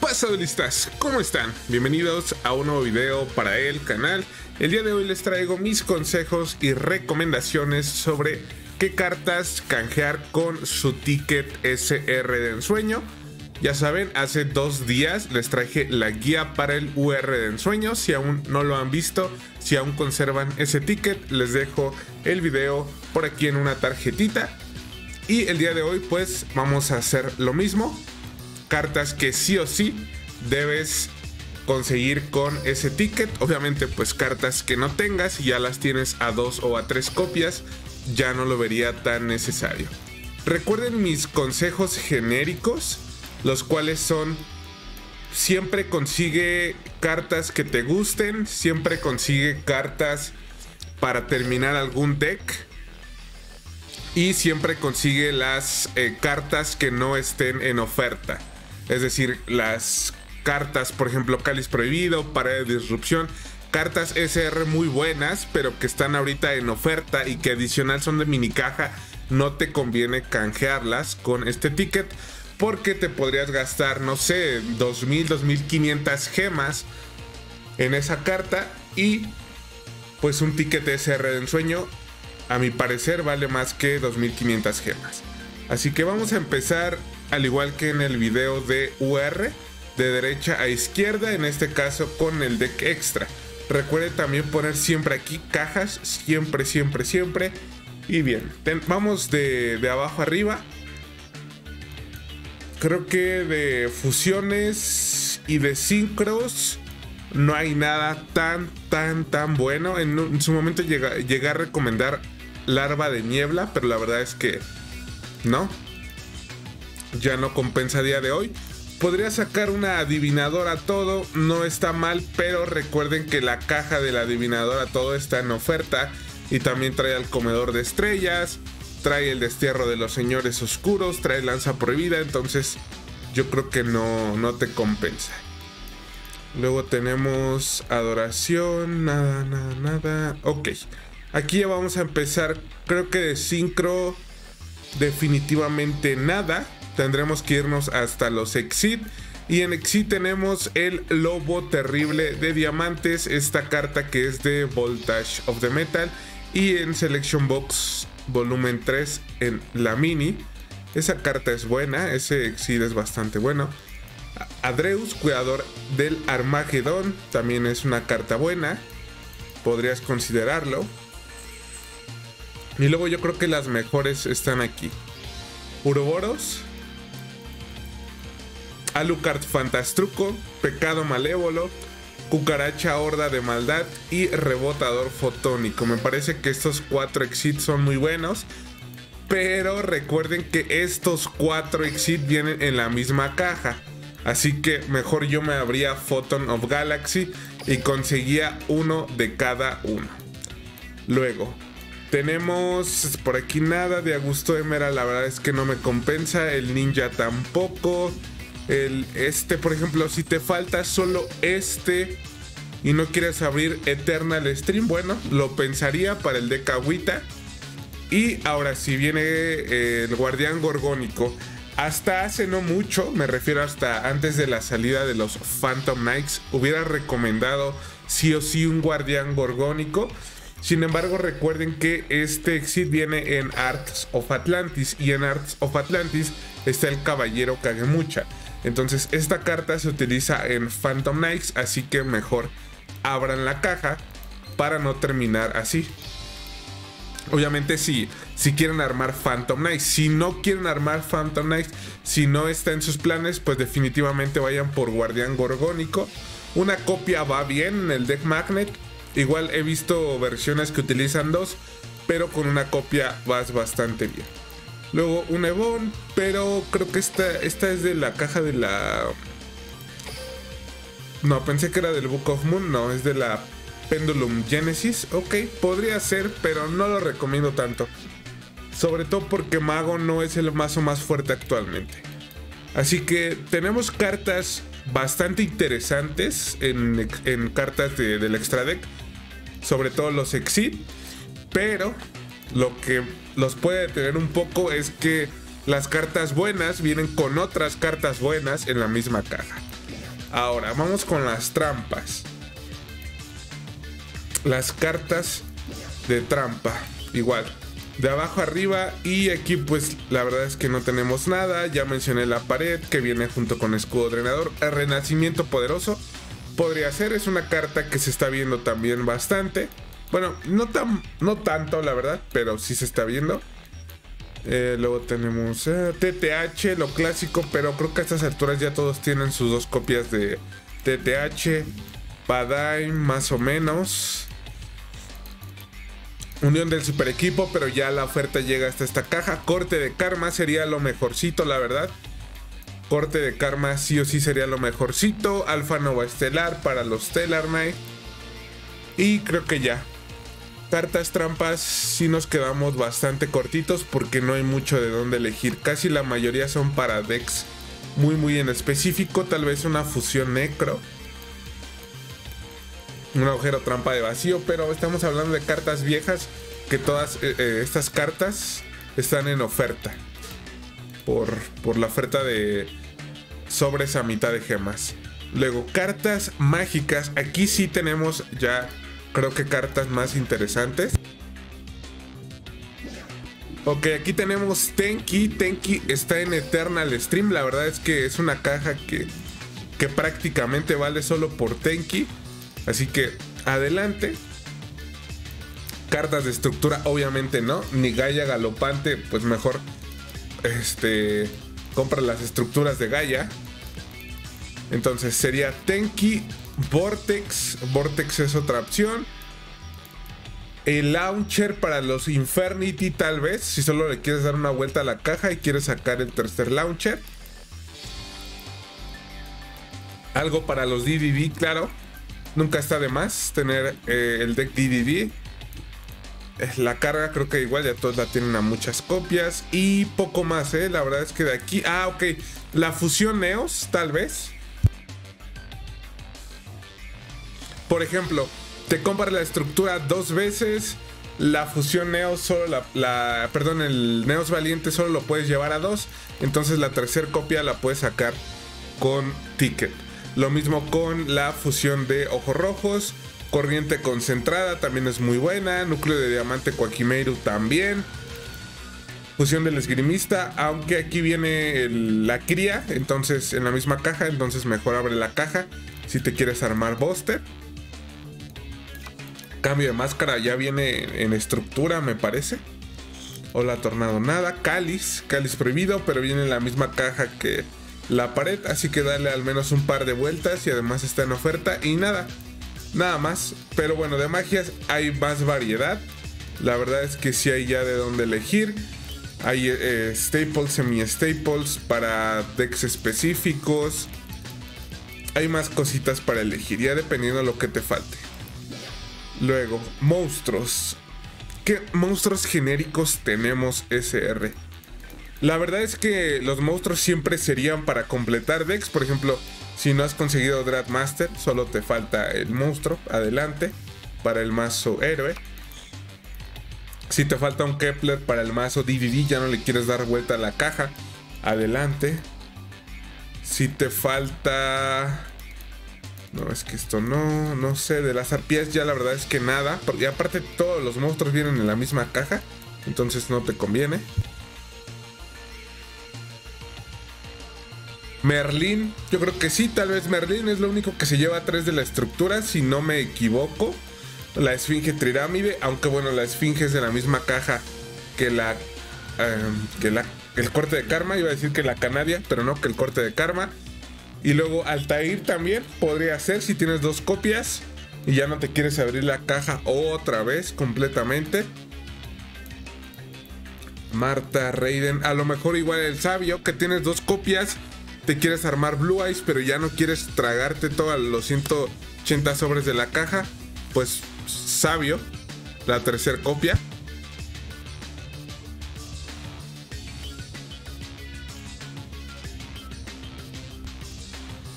Pasadolistas, ¿cómo están? Bienvenidos a un nuevo video para el canal. El día de hoy les traigo mis consejos y recomendaciones sobre qué cartas canjear con su ticket SR de ensueño. Ya saben, hace 2 días les traje la guía para el UR de ensueño. Si aún no lo han visto, si aún conservan ese ticket, les dejo el video por aquí en una tarjetita. Y el día de hoy pues vamos a hacer lo mismo. Cartas que sí o sí debes conseguir con ese ticket. Obviamente pues cartas que no tengas, si ya las tienes a 2 o a 3 copias, ya no lo vería tan necesario. Recuerden mis consejos genéricos, los cuales son: siempre consigue cartas que te gusten, siempre consigue cartas para terminar algún deck y siempre consigue las cartas que no estén en oferta. Es decir, las cartas, por ejemplo, Cáliz Prohibido, Pared de Disrupción, cartas SR muy buenas pero que están ahorita en oferta y que adicional son de minicaja. No te conviene canjearlas con este ticket, porque te podrías gastar, no sé, 2000, 2500 gemas en esa carta. Y pues un ticket SR de ensueño, a mi parecer, vale más que 2500 gemas. Así que vamos a empezar al igual que en el video de UR, de derecha a izquierda, en este caso con el deck extra. Recuerde también poner siempre aquí cajas, siempre, siempre, siempre. Y bien, vamos de abajo arriba. Creo que de fusiones y de sincros no hay nada tan bueno. En su momento llegué a recomendar Larva de Niebla, pero la verdad es que no, ya no compensa a día de hoy. Podría sacar una Adivinadora a Todo, no está mal, pero recuerden que la caja de la Adivinadora a Todo está en oferta y también trae al Comedor de Estrellas, trae el Destierro de los Señores Oscuros, trae Lanza Prohibida. Entonces yo creo que no te compensa. Luego tenemos Adoración, nada. Ok, aquí ya vamos a empezar. Creo que de sincro definitivamente nada. Tendremos que irnos hasta los Exit. Y en Exit tenemos el Lobo Terrible de Diamantes, esta carta que es de Voltage of the Metal. Y en Selection Box volumen 3 en la mini, esa carta es buena, ese Exit es bastante bueno. Adreus, Cuidador del Armagedón, también es una carta buena, podrías considerarlo. Y luego yo creo que las mejores están aquí: Uroboros, Alucard, Fantastruco, Pecado Malévolo, Cucaracha, Horda de Maldad y Rebotador Fotónico. Me parece que estos 4 exits son muy buenos, pero recuerden que estos 4 exits vienen en la misma caja. Así que mejor yo me abría Photon of Galaxy y conseguía uno de cada uno. Luego tenemos por aquí nada. De Augusto Emera la verdad es que no me compensa. El Ninja tampoco. Por ejemplo, si te falta solo este y no quieres abrir Eternal Stream, bueno, lo pensaría para el de Cahuita. Y ahora sí viene el Guardián Gorgónico. Hasta hace no mucho, me refiero hasta antes de la salida de los Phantom Knights, hubiera recomendado sí o sí un Guardián Gorgónico. Sin embargo, recuerden que este exit viene en Arts of Atlantis, y en Arts of Atlantis está el Caballero Kagemucha. Entonces esta carta se utiliza en Phantom Knights, así que mejor abran la caja para no terminar así. Obviamente si quieren armar Phantom Knights. Si no quieren armar Phantom Knights, si no está en sus planes, pues definitivamente vayan por Guardián Gorgónico. Una copia va bien en el deck Magnet. Igual he visto versiones que utilizan 2, pero con una copia vas bastante bien. Luego un Ebon, pero creo que esta es de la caja de la... No, pensé que era del Book of Moon, no, es de la Pendulum Genesis. Ok, podría ser, pero no lo recomiendo tanto. Sobre todo porque Mago no es el mazo más fuerte actualmente. Así que tenemos cartas bastante interesantes en cartas del extra deck, sobre todo los exit, pero lo que los puede detener un poco es que Las cartas buenas vienen con otras cartas buenas en la misma caja. Ahora, vamos con las trampas. Las cartas de trampa, igual, de abajo arriba, y aquí pues la verdad es que no tenemos nada. Ya mencioné la pared, que viene junto con escudo drenador. El renacimiento poderoso podría ser, es una carta que se está viendo también bastante. Bueno, no tanto la verdad, pero sí se está viendo. Luego tenemos TTH, lo clásico, pero creo que a estas alturas ya todos tienen sus dos copias de TTH. Padaim, más o menos. Unión del super equipo, pero ya la oferta llega hasta esta caja. Corte de Karma sería lo mejorcito, la verdad. Corte de Karma sí o sí sería lo mejorcito. Alfa Nova Estelar para los Stellar Knight. Y creo que ya. Cartas trampas sí nos quedamos bastante cortitos porque no hay mucho de dónde elegir. Casi la mayoría son para decks muy en específico. Tal vez una fusión necro. Un agujero trampa de vacío, pero estamos hablando de cartas viejas que todas estas cartas están en oferta por la oferta de sobres a mitad de gemas. Luego, cartas mágicas. Aquí sí tenemos ya, creo que cartas más interesantes. Ok, aquí tenemos Tenki. Tenki está en Eternal Stream. La verdad es que es una caja que prácticamente vale solo por Tenki. Así que, adelante. Cartas de estructura, obviamente no. Ni Gaia galopante, pues mejor compra las estructuras de Gaia. Entonces sería Tenki, Vortex. Vortex es otra opción. El Launcher para los Infernity, tal vez. Si solo le quieres dar una vuelta a la caja y quieres sacar el tercer Launcher. Algo para los DVD, claro. Nunca está de más tener el deck DVD. La carga creo que igual ya todos la tienen a muchas copias. Y poco más, la verdad es que de aquí... Ah, ok. La fusión Neos, tal vez. Por ejemplo, te compras la estructura dos veces. La fusión Neos solo Perdón, el Neos Valiente solo lo puedes llevar a dos. Entonces la tercera copia la puedes sacar con ticket. Lo mismo con la fusión de ojos rojos, corriente concentrada también es muy buena, núcleo de diamante Quakimeru también, fusión del esgrimista, aunque aquí viene la cría, entonces en la misma caja, entonces mejor abre la caja si te quieres armar Buster. Cambio de máscara ya viene en estructura me parece. Hola Tornado nada, cáliz prohibido, pero viene en la misma caja que... la pared, así que dale al menos un par de vueltas y además está en oferta y nada más. Pero bueno, de magias hay más variedad. La verdad es que sí hay ya de dónde elegir. Hay staples, semi-staples para decks específicos. Hay más cositas para elegir, ya dependiendo de lo que te falte. Luego, monstruos. ¿Qué monstruos genéricos tenemos SR? La verdad es que los monstruos siempre serían para completar decks. Por ejemplo, si no has conseguido Dreadmaster, solo te falta el monstruo, adelante, para el mazo héroe. Si te falta un Kepler para el mazo DVD, ya no le quieres dar vuelta a la caja, adelante. Si te falta... No, es que esto no sé, de las arpías ya la verdad es que nada. Y aparte todos los monstruos vienen en la misma caja, entonces no te conviene. Merlín, yo creo que sí, tal vez Merlín es lo único que se lleva 3 de la estructura, si no me equivoco. La esfinge trirámide, aunque bueno, la esfinge es de la misma caja que el corte de karma, iba a decir que la canadia, pero no, que el corte de karma. Y luego Altair también podría ser si tienes 2 copias y ya no te quieres abrir la caja otra vez completamente. Marta, Raiden, a lo mejor igual el sabio, que tienes 2 copias. Te quieres armar Blue Eyes, pero ya no quieres tragarte todos los 180 sobres de la caja. Pues sabio, la tercera copia.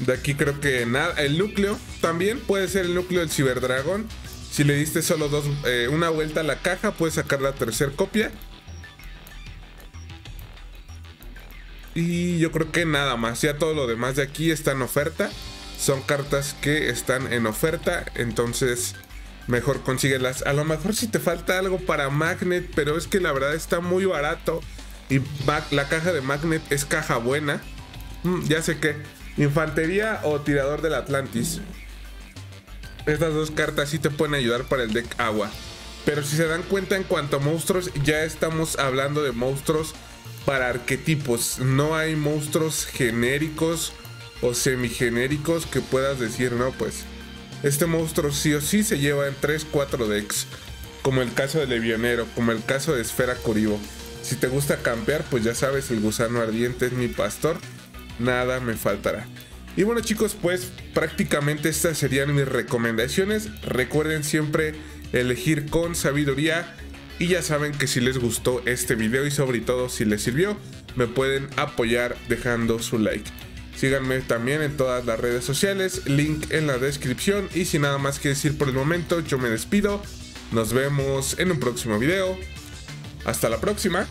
De aquí creo que nada. El núcleo también puede ser el núcleo del ciberdragón. Si le diste solo una vuelta a la caja, puedes sacar la tercera copia. Y yo creo que nada más, ya todo lo demás de aquí está en oferta. Son cartas que están en oferta, entonces mejor consíguelas. A lo mejor si te falta algo para Magnet, pero es que la verdad está muy barato. Y la caja de Magnet es caja buena. Ya sé que Infantería o Tirador del Atlantis. Estas dos cartas sí te pueden ayudar para el deck agua. Pero si se dan cuenta en cuanto a monstruos, ya estamos hablando de monstruos para arquetipos. No hay monstruos genéricos o semigenéricos que puedas decir, no, pues este monstruo sí o sí se lleva en 3-4 decks. Como el caso del Levionero, como el caso de Esfera Kuribo. Si te gusta campear, pues ya sabes, el Gusano Ardiente es mi pastor. Nada me faltará. Y bueno chicos, pues prácticamente estas serían mis recomendaciones. Recuerden siempre elegir con sabiduría. Y ya saben que si les gustó este video y sobre todo si les sirvió, me pueden apoyar dejando su like. Síganme también en todas las redes sociales, link en la descripción. Y sin nada más que decir por el momento, yo me despido. Nos vemos en un próximo video. Hasta la próxima.